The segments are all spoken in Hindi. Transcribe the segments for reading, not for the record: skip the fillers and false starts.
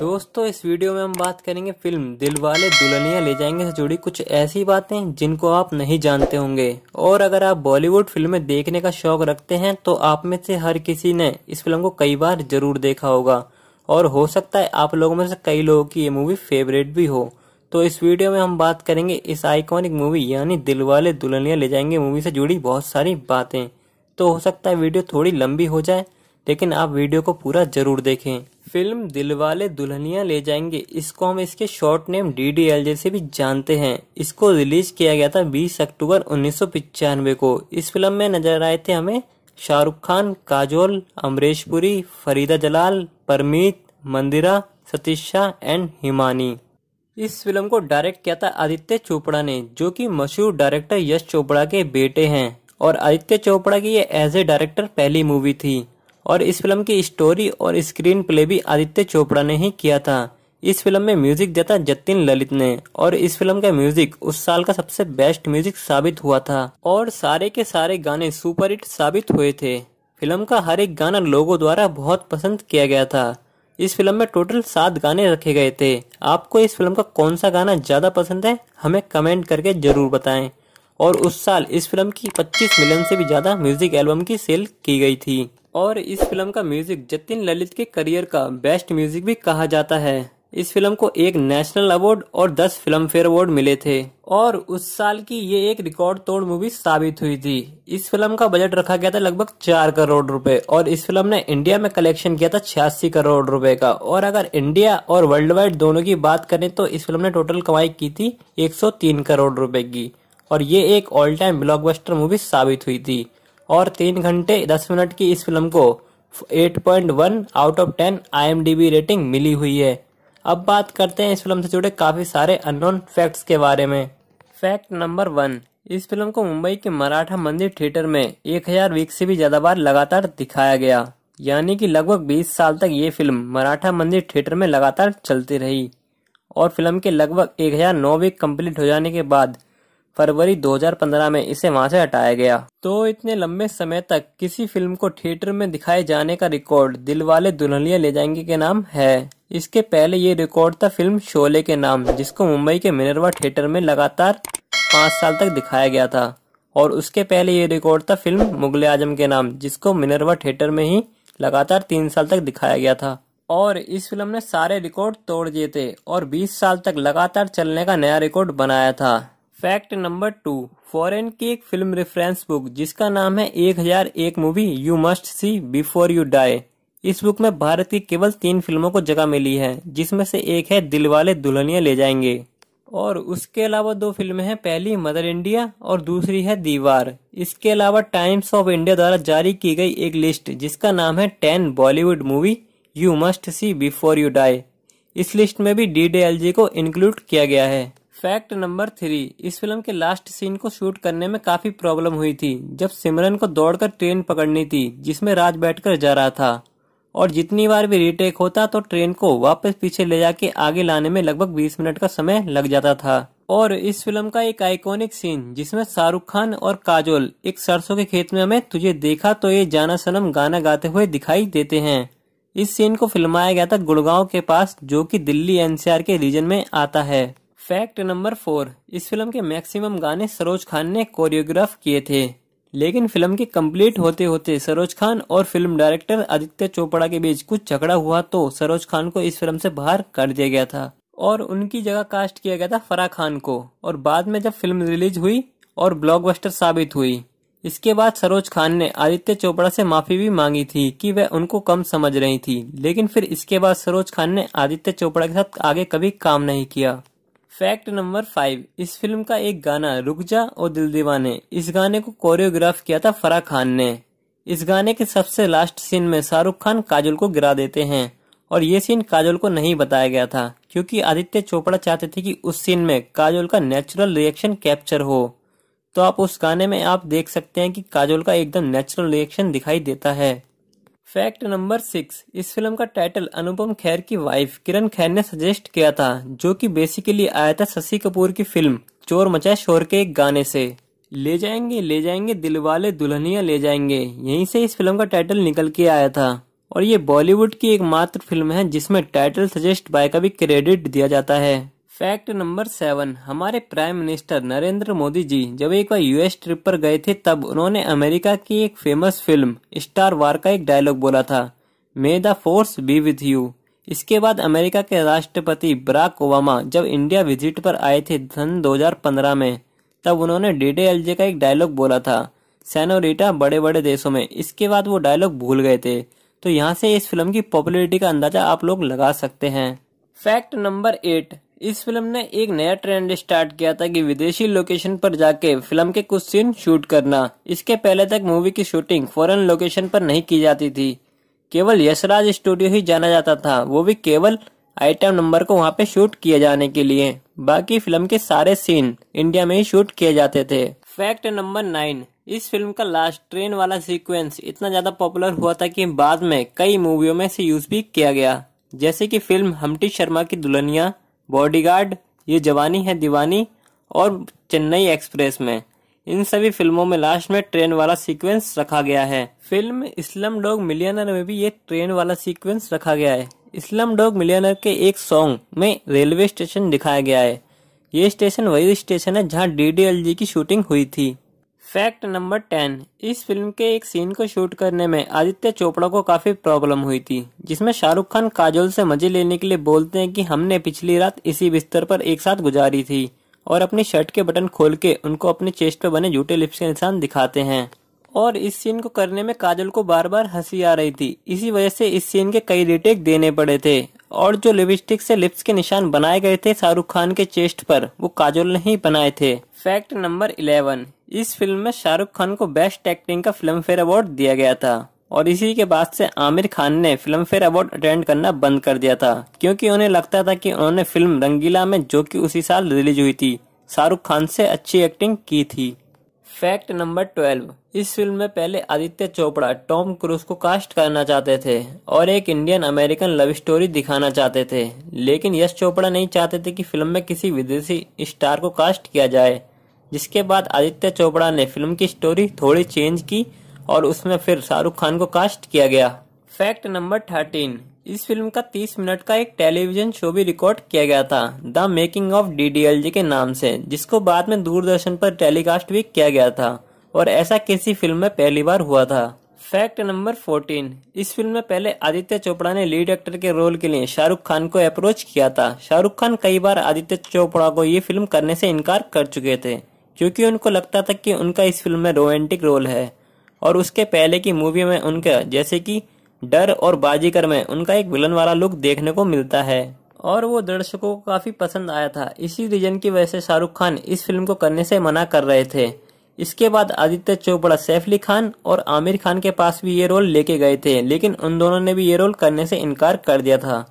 दोस्तों इस वीडियो में हम बात करेंगे फिल्म दिलवाले दुल्हनिया ले जाएंगे से जुड़ी कुछ ऐसी बातें जिनको आप नहीं जानते होंगे। और अगर आप बॉलीवुड फिल्में देखने का शौक रखते हैं तो आप में से हर किसी ने इस फिल्म को कई बार जरूर देखा होगा और हो सकता है आप लोगों में से कई लोगों की ये मूवी फेवरेट भी हो। तो इस वीडियो में हम बात करेंगे इस आइकॉनिक मूवी यानी दिलवाले दुल्हनिया ले जाएंगे मूवी से जुड़ी बहुत सारी बातें। तो हो सकता है वीडियो थोड़ी लंबी हो जाए लेकिन आप वीडियो को पूरा जरूर देखें। फिल्म दिलवाले दुल्हनिया ले जाएंगे, इसको हम इसके शॉर्ट नेम DDLJ से भी जानते हैं। इसको रिलीज किया गया था 20 अक्टूबर 1995 को। इस फिल्म में नजर आए थे हमें शाहरुख खान, काजोल, अमरेश पुरी, फरीदा जलाल, परमीत, मंदिरा, सतीश शाह एंड हिमानी। इस फिल्म को डायरेक्ट किया था आदित्य चोपड़ा ने, जो कि मशहूर डायरेक्टर यश चोपड़ा के बेटे हैं। और आदित्य चोपड़ा की ये एज ए डायरेक्टर पहली मूवी थी और इस फिल्म की स्टोरी और स्क्रीन प्ले भी आदित्य चोपड़ा ने ही किया था। इस फिल्म में म्यूजिक दिया था जतिन ललित ने और इस फिल्म का म्यूजिक उस साल का सबसे बेस्ट म्यूजिक साबित हुआ था और सारे के सारे गाने सुपरहिट साबित हुए थे। फिल्म का हर एक गाना लोगों द्वारा बहुत पसंद किया गया था। इस फिल्म में टोटल 7 गाने रखे गए थे। आपको इस फिल्म का कौन सा गाना ज्यादा पसंद है हमें कमेंट करके जरूर बताएं। और उस साल इस फिल्म की 25 मिलियन से भी ज्यादा म्यूजिक एल्बम की सेल की गई थी और इस फिल्म का म्यूजिक जतिन ललित के करियर का बेस्ट म्यूजिक भी कहा जाता है। इस फिल्म को एक नेशनल अवार्ड और 10 फिल्म फेयर अवार्ड मिले थे और उस साल की ये एक रिकॉर्ड तोड़ मूवी साबित हुई थी। इस फिल्म का बजट रखा गया था लगभग 4 करोड़ रुपए और इस फिल्म ने इंडिया में कलेक्शन किया था 86 करोड़ रुपए का। और अगर इंडिया और वर्ल्ड वाइड दोनों की बात करें तो इस फिल्म ने टोटल कमाई की थी 103 करोड़ रुपए की और ये एक ऑल टाइम ब्लॉकबस्टर मूवी साबित हुई थी। और 3 घंटे 10 मिनट की इस फिल्म को 8.1 आउट ऑफ 10 IMDb रेटिंग मिली हुई है। अब बात करते हैं इस फिल्म से जुड़े काफी सारे अननोन फैक्ट्स के बारे में। फैक्ट नंबर 1, इस फिल्म को मुंबई के मराठा मंदिर थिएटर में 1000 वीक से भी ज्यादा बार लगातार दिखाया गया, यानी कि लगभग 20 साल तक ये फिल्म मराठा मंदिर थिएटर में लगातार चलती रही। और फिल्म के लगभग 1009 वीक कम्प्लीट हो जाने के बाद फरवरी 2015 में इसे वहां से हटाया गया। तो इतने लंबे समय तक किसी फिल्म को थिएटर में दिखाए जाने का रिकॉर्ड दिलवाले दुल्हनिया ले जाएंगे के नाम है। इसके पहले ये रिकॉर्ड था फिल्म शोले के नाम, जिसको मुंबई के मिनर्वा थिएटर में लगातार 5 साल तक दिखाया गया था। और उसके पहले ये रिकॉर्ड था फिल्म मुगल-ए-आजम के नाम, जिसको मिनर्वा थिएटर में ही लगातार 3 साल तक दिखाया गया था। और इस फिल्म ने सारे रिकॉर्ड तोड़ दिए थे और 20 साल तक लगातार चलने का नया रिकॉर्ड बनाया था। फैक्ट नंबर 2, फॉरेन की एक फिल्म रेफरेंस बुक जिसका नाम है 1001 movie you must see before you die, इस बुक में भारत की केवल 3 फिल्मों को जगह मिली है, जिसमें से एक है दिलवाले दुल्हनिया ले जाएंगे और उसके अलावा 2 फिल्में हैं। पहली मदर इंडिया और दूसरी है दीवार। इसके अलावा टाइम्स ऑफ इंडिया द्वारा जारी की गई एक लिस्ट जिसका नाम है 10 Bollywood movie you must see before you die, इस लिस्ट में भी DDLJ को इंक्लूड किया गया है। फैक्ट नंबर 3, इस फिल्म के लास्ट सीन को शूट करने में काफी प्रॉब्लम हुई थी जब सिमरन को दौड़कर ट्रेन पकड़नी थी जिसमें राज बैठकर जा रहा था और जितनी बार भी रीटेक होता तो ट्रेन को वापस पीछे ले जाके आगे लाने में लगभग 20 मिनट का समय लग जाता था। और इस फिल्म का एक आइकॉनिक सीन जिसमें शाहरुख खान और काजोल एक सरसों के खेत में हमें तुझे देखा तो ये जाना सनम गाना गाते हुए दिखाई देते हैं। इस सीन को फिल्माया गया था गुड़गांव के पास, जो कि दिल्ली NCR के रीजन में आता है। फैक्ट नंबर 4, इस फिल्म के मैक्सिमम गाने सरोज खान ने कोरियोग्राफ किए थे, लेकिन फिल्म के कंप्लीट होते होते सरोज खान और फिल्म डायरेक्टर आदित्य चोपड़ा के बीच कुछ झगड़ा हुआ तो सरोज खान को इस फिल्म से बाहर कर दिया गया था और उनकी जगह कास्ट किया गया था फराह खान को। और बाद में जब फिल्म रिलीज हुई और ब्लॉकबस्टर साबित हुई, इसके बाद सरोज खान ने आदित्य चोपड़ा से माफी भी मांगी थी कि वह उनको कम समझ रही थी, लेकिन फिर इसके बाद सरोज खान ने आदित्य चोपड़ा के साथ आगे कभी काम नहीं किया। फैक्ट नंबर 5, इस फिल्म का एक गाना रुक जा और दिल दीवाने, इस गाने को कोरियोग्राफ किया था फराह खान ने। इस गाने के सबसे लास्ट सीन में शाहरुख खान काजोल को गिरा देते हैं और ये सीन काजोल को नहीं बताया गया था क्योंकि आदित्य चोपड़ा चाहते थे कि उस सीन में काजोल का नेचुरल रिएक्शन कैप्चर हो। तो आप उस गाने में आप देख सकते हैं कि काजोल का एकदम नेचुरल रिएक्शन दिखाई देता है। फैक्ट नंबर 6, इस फिल्म का टाइटल अनुपम खेर की वाइफ किरण खेर ने सजेस्ट किया था, जो कि बेसिकली आया था शशि कपूर की फिल्म चोर मचाए शोर के एक गाने से। ले जाएंगे दिलवाले दुल्हनिया ले जाएंगे, यहीं से इस फिल्म का टाइटल निकल के आया था। और ये बॉलीवुड की एकमात्र फिल्म है जिसमें टाइटल सजेस्ट बाय का भी क्रेडिट दिया जाता है। फैक्ट नंबर 7, हमारे प्राइम मिनिस्टर नरेंद्र मोदी जी जब एक बार यूएस ट्रिप पर गए थे तब उन्होंने अमेरिका की एक फेमस फिल्म स्टार वार का एक डायलॉग बोला था, may the force be with you. इसके बाद अमेरिका के राष्ट्रपति बराक ओबामा जब इंडिया विजिट पर आए थे सन 2015 में, तब उन्होंने डीडीएलजे का एक डायलॉग बोला था, सेनोरिटा बड़े बड़े देशों में। इसके बाद वो डायलॉग भूल गए थे। तो यहाँ से इस फिल्म की पॉपुलैरिटी का अंदाजा आप लोग लगा सकते हैं। फैक्ट नंबर 8, इस फिल्म ने एक नया ट्रेंड स्टार्ट किया था कि विदेशी लोकेशन पर जाके फिल्म के कुछ सीन शूट करना। इसके पहले तक मूवी की शूटिंग फॉरेन लोकेशन पर नहीं की जाती थी, केवल यशराज स्टूडियो ही जाना जाता था, वो भी केवल आइटम नंबर को वहाँ पे शूट किए जाने के लिए। बाकी फिल्म के सारे सीन इंडिया में ही शूट किए जाते थे। फैक्ट नंबर 9, इस फिल्म का लास्ट ट्रेन वाला सीक्वेंस इतना ज्यादा पॉपुलर हुआ था कि बाद में कई मूवियों में से यूज भी किया गया, जैसे कि फिल्म हम्प्टी शर्मा की दुल्हनिया, बॉडीगार्ड, ये जवानी है दीवानी और चेन्नई एक्सप्रेस में। इन सभी फिल्मों में लास्ट में ट्रेन वाला सीक्वेंस रखा गया है। फिल्म स्लमडॉग मिलियनेयर में भी ये ट्रेन वाला सीक्वेंस रखा गया है। स्लमडॉग मिलियनेयर के एक सॉन्ग में रेलवे स्टेशन दिखाया गया है। ये स्टेशन वही स्टेशन है जहाँ डीडीएलजे की शूटिंग हुई थी। फैक्ट नंबर 10, इस फिल्म के एक सीन को शूट करने में आदित्य चोपड़ा को काफी प्रॉब्लम हुई थी, जिसमें शाहरुख खान काजोल से मजे लेने के लिए बोलते हैं कि हमने पिछली रात इसी बिस्तर पर एक साथ गुजारी थी, और अपनी शर्ट के बटन खोल के उनको अपने चेस्ट पर बने झूठे लिप्स के निशान दिखाते हैं। और इस सीन को करने में काजोल को बार बार हंसी आ रही थी, इसी वजह से इस सीन के कई रिटेक देने पड़े थे। और जो लिपस्टिक से लिप्स के निशान बनाए गए थे शाहरुख खान के चेस्ट पर, वो काजोल ने ही बनाए थे। फैक्ट नंबर 11, इस फिल्म में शाहरुख खान को बेस्ट एक्टिंग का फिल्म फेयर अवार्ड दिया गया था, और इसी के बाद से आमिर खान ने फिल्म फेयर अवार्ड अटेंड करना बंद कर दिया था, क्योंकि उन्हें लगता था कि उन्होंने फिल्म रंगीला में, जो कि उसी साल रिलीज हुई थी, शाहरुख खान से अच्छी एक्टिंग की थी। फैक्ट नंबर 12, इस फिल्म में पहले आदित्य चोपड़ा टॉम क्रूज को कास्ट करना चाहते थे और एक इंडियन अमेरिकन लव स्टोरी दिखाना चाहते थे, लेकिन यश चोपड़ा नहीं चाहते थे कि फिल्म में किसी विदेशी स्टार को कास्ट किया जाए। जिसके बाद आदित्य चोपड़ा ने फिल्म की स्टोरी थोड़ी चेंज की और उसमें फिर शाहरुख खान को कास्ट किया गया। फैक्ट नंबर 13, इस फिल्म का 30 मिनट का एक टेलीविजन शो भी रिकॉर्ड किया गया था, द मेकिंग ऑफ डीडीएलजे के नाम से, जिसको बाद में दूरदर्शन पर टेलीकास्ट भी किया गया था, और ऐसा किसी फिल्म में पहली बार हुआ था। फैक्ट नंबर 14, इस फिल्म में पहले आदित्य चोपड़ा ने लीड एक्टर के रोल के लिए शाहरुख खान को अप्रोच किया था। शाहरुख खान कई बार आदित्य चोपड़ा को ये फिल्म करने से इनकार कर चुके थे, क्योंकि उनको लगता था कि उनका इस फिल्म में रोमांटिक रोल है, और उसके पहले की मूवी में उनका, जैसे कि डर और बाजीगर में, उनका एक विलन वाला लुक देखने को मिलता है, और वो दर्शकों को काफी पसंद आया था। इसी रीजन की वजह से शाहरुख खान इस फिल्म को करने से मना कर रहे थे। इसके बाद आदित्य चोपड़ा सैफ अली खान और आमिर खान के पास भी ये रोल लेके गए थे, लेकिन उन दोनों ने भी ये रोल करने से इनकार कर दिया था।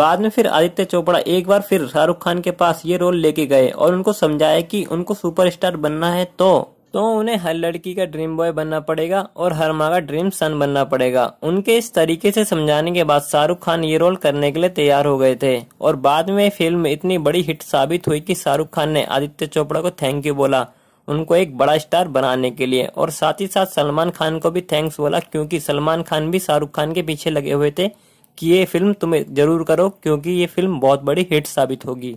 बाद में फिर आदित्य चोपड़ा एक बार फिर शाहरुख खान के पास ये रोल लेके गए और उनको समझाया कि उनको सुपरस्टार बनना है तो उन्हें हर लड़की का ड्रीम बॉय बनना पड़ेगा और हर माँ का ड्रीम सन बनना पड़ेगा। उनके इस तरीके से समझाने के बाद शाहरुख खान ये रोल करने के लिए तैयार हो गए थे, और बाद में फिल्म इतनी बड़ी हिट साबित हुई कि शाहरुख खान ने आदित्य चोपड़ा को थैंक यू बोला, उनको एक बड़ा स्टार बनाने के लिए, और साथ ही साथ सलमान खान को भी थैंक्स बोला, क्योंकि सलमान खान भी शाहरुख खान के पीछे लगे हुए थे कि ये फिल्म तुम्हें जरूर करो, क्योंकि ये फिल्म बहुत बड़ी हिट साबित होगी।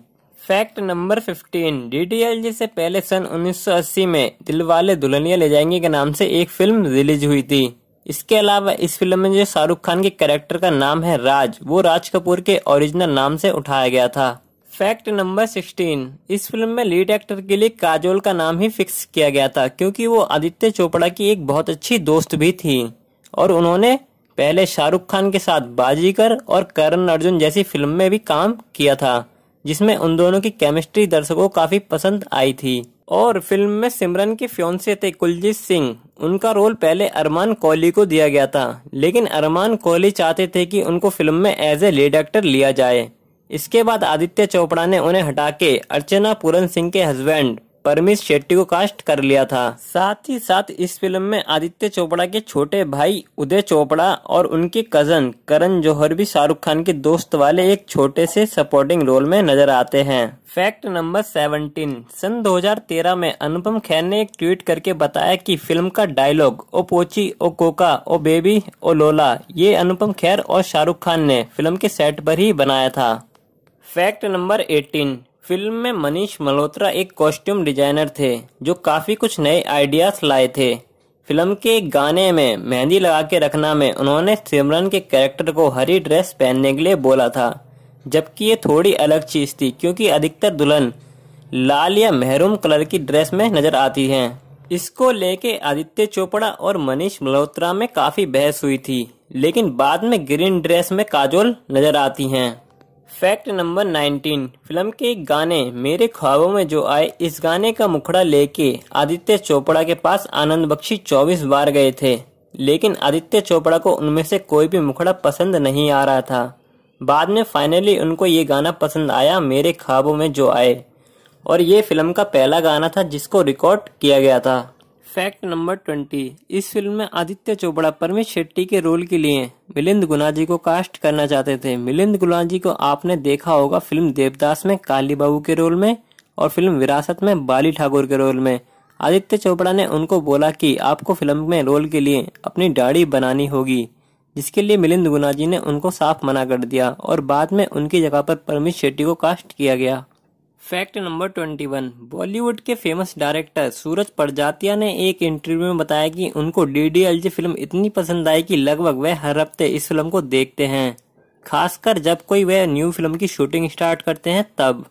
फैक्ट नंबर 15, डीडीएलजे से पहले सन 1980 में दिलवाले दुल्हनिया ले जाएंगे के नाम से एक फिल्म रिलीज हुई थी। इसके अलावा इस फिल्म में जो शाहरुख खान के कैरेक्टर का नाम है राज, वो राज कपूर के ओरिजिनल नाम से उठाया गया था। फैक्ट नंबर 16, इस फिल्म में लीड एक्टर के लिए काजोल का नाम ही फिक्स किया गया था, क्योंकि वो आदित्य चोपड़ा की एक बहुत अच्छी दोस्त भी थी, और उन्होंने पहले शाहरुख खान के साथ बाजीगर और करण अर्जुन जैसी फिल्म में भी काम किया था, जिसमें उन दोनों की केमिस्ट्री दर्शकों को काफी पसंद आई थी। और फिल्म में सिमरन के फियोंसे थे कुलजीत सिंह, उनका रोल पहले अरमान कोहली को दिया गया था, लेकिन अरमान कोहली चाहते थे कि उनको फिल्म में एज ए लीड एक्टर लिया जाए। इसके बाद आदित्य चोपड़ा ने उन्हें हटा के अर्चना पूरन सिंह के हस्बैंड परमेश शेट्टी को कास्ट कर लिया था। साथ ही साथ इस फिल्म में आदित्य चोपड़ा के छोटे भाई उदय चोपड़ा और उनके कजन करण जौहर भी शाहरुख खान के दोस्त वाले एक छोटे से सपोर्टिंग रोल में नजर आते हैं। Fact number 17। सन 2013 में अनुपम खेर ने एक ट्वीट करके बताया कि फिल्म का डायलॉग ओ पोची ओ कोका ओ बेबी ओ लोला ये अनुपम खेर और शाहरुख खान ने फिल्म के सेट पर ही बनाया था। Fact number 18। फिल्म में मनीष मल्होत्रा एक कॉस्ट्यूम डिजाइनर थे जो काफ़ी कुछ नए आइडियाज लाए थे। फिल्म के एक गाने में मेहंदी लगा के रखना में उन्होंने सिमरन के कैरेक्टर को हरी ड्रेस पहनने के लिए बोला था, जबकि ये थोड़ी अलग चीज़ थी क्योंकि अधिकतर दुल्हन लाल या महरूम कलर की ड्रेस में नजर आती हैं। इसको लेके आदित्य चोपड़ा और मनीष मल्होत्रा में काफ़ी बहस हुई थी, लेकिन बाद में ग्रीन ड्रेस में काजोल नजर आती हैं। Fact number 19। फिल्म के एक गाने मेरे ख्वाबों में जो आए इस गाने का मुखड़ा लेके आदित्य चोपड़ा के पास आनंद बख्शी 24 बार गए थे, लेकिन आदित्य चोपड़ा को उनमें से कोई भी मुखड़ा पसंद नहीं आ रहा था। बाद में फाइनली उनको ये गाना पसंद आया मेरे ख्वाबों में जो आए, और ये फिल्म का पहला गाना था जिसको रिकॉर्ड किया गया था। Fact number 20। इस फिल्म में आदित्य चोपड़ा परमेश शेट्टी के रोल के लिए मिलिंद गुनाजी को कास्ट करना चाहते थे। मिलिंद गुनाजी को आपने देखा होगा फिल्म देवदास में काली बाबू के रोल में और फिल्म विरासत में बाली ठाकुर के रोल में। आदित्य चोपड़ा ने उनको बोला कि आपको फिल्म में रोल के लिए अपनी दाढ़ी बनानी होगी, जिसके लिए मिलिंद गुनाजी ने उनको साफ मना कर दिया और बाद में उनकी जगह पर परमेश शेट्टी को कास्ट किया गया। Fact number 21। बॉलीवुड के फेमस डायरेक्टर सूरज परजातिया ने एक इंटरव्यू में बताया कि उनको डीडीएलजे फिल्म इतनी पसंद आई कि लगभग वह हर हफ्ते इस फिल्म को देखते हैं, खासकर जब कोई वह न्यू फिल्म की शूटिंग स्टार्ट करते हैं तब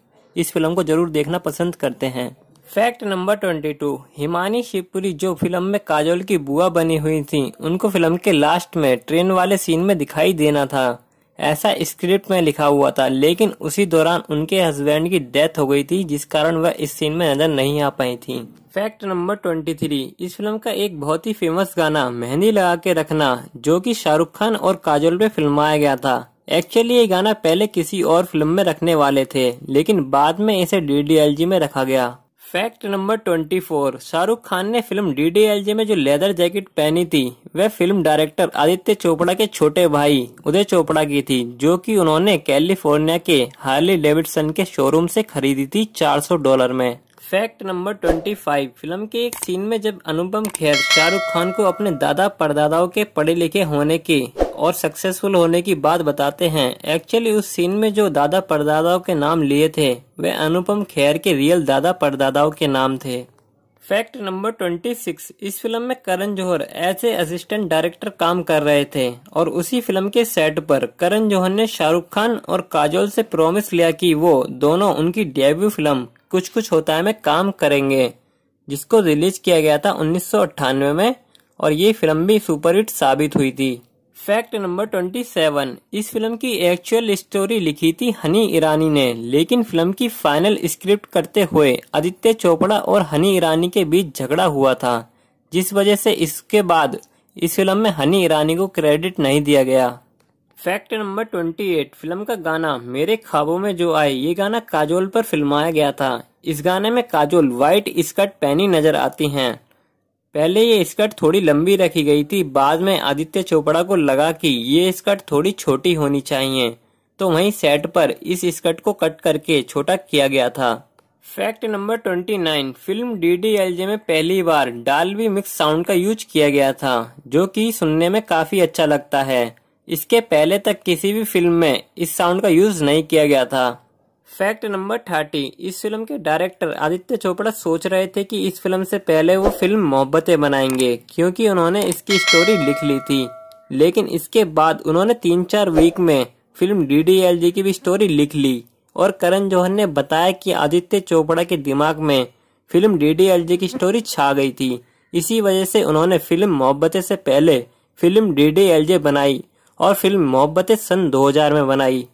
इस फिल्म को जरूर देखना पसंद करते हैं। Fact number 22। हिमानी शिवपुरी जो फिल्म में काजोल की बुआ बनी हुई थी, उनको फिल्म के लास्ट में ट्रेन वाले सीन में दिखाई देना था, ऐसा स्क्रिप्ट में लिखा हुआ था, लेकिन उसी दौरान उनके हस्बैंड की डेथ हो गई थी जिस कारण वह इस सीन में नजर नहीं आ पाई थी। Fact number 23। इस फिल्म का एक बहुत ही फेमस गाना मेहंदी लगा के रखना जो कि शाहरुख खान और काजोल पे फिल्माया गया था। एक्चुअली ये गाना पहले किसी और फिल्म में रखने वाले थे, लेकिन बाद में इसे डीडीएलजे में रखा गया। Fact number 24। शाहरुख खान ने फिल्म डीडीएलजे में जो लेदर जैकेट पहनी थी वह फिल्म डायरेक्टर आदित्य चोपड़ा के छोटे भाई उदय चोपड़ा की थी, जो कि उन्होंने कैलिफोर्निया के हार्ले डेविडसन के शोरूम से खरीदी थी $400 में। Fact number 25। फिल्म के एक सीन में जब अनुपम खेर शाहरुख खान को अपने दादा परदादाओं के पढ़े लिखे होने के और सक्सेसफुल होने की बात बताते हैं, एक्चुअली उस सीन में जो दादा परदादाओं के नाम लिए थे वे अनुपम खेर के रियल दादा परदादाओं के नाम थे। Fact number 26। इस फिल्म में Karan Johar as a assistant director काम कर रहे थे और उसी फिल्म के सेट पर करण जौहर ने शाहरुख खान और काजोल से प्रॉमिस लिया कि वो दोनों उनकी डेब्यू फिल्म कुछ कुछ होता है में काम करेंगे, जिसको रिलीज किया गया था 1998 में, और ये फिल्म भी सुपरहिट साबित हुई थी। Fact number 27। इस फिल्म की एक्चुअल स्टोरी लिखी थी हनी ईरानी ने, लेकिन फिल्म की फाइनल स्क्रिप्ट करते हुए आदित्य चोपड़ा और हनी ईरानी के बीच झगड़ा हुआ था, जिस वजह से इसके बाद इस फिल्म में हनी ईरानी को क्रेडिट नहीं दिया गया। Fact number 28। फिल्म का गाना मेरे ख्वाबों में जो आए ये गाना काजोल पर फिल्माया गया था। इस गाने में काजोल व्हाइट स्कर्ट पहनी नजर आती हैं। पहले ये स्कर्ट थोड़ी लंबी रखी गई थी, बाद में आदित्य चोपड़ा को लगा कि ये स्कर्ट थोड़ी छोटी होनी चाहिए, तो वहीं सेट पर इस स्कर्ट को कट करके छोटा किया गया था। Fact number 29। फिल्म डीडीएलजे में पहली बार डॉल्बी मिक्स साउंड का यूज किया गया था, जो कि सुनने में काफी अच्छा लगता है। इसके पहले तक किसी भी फिल्म में इस साउंड का यूज नहीं किया गया था। Fact number 30। इस फिल्म के डायरेक्टर आदित्य चोपड़ा सोच रहे थे कि इस फिल्म से पहले वो फिल्म मोहब्बतें बनाएंगे, क्योंकि उन्होंने इसकी स्टोरी लिख ली थी, लेकिन इसके बाद उन्होंने 3-4 वीक में फिल्म डीडीएलजे की भी स्टोरी लिख ली, और करण जौहर ने बताया कि आदित्य चोपड़ा के दिमाग में फिल्म डीडीएलजे की स्टोरी छा गई थी, इसी वजह से उन्होंने फिल्म मोहब्बतें से पहले फिल्म डीडीएलजे बनाई और फिल्म मोहब्बतें सन 2000 में बनाई।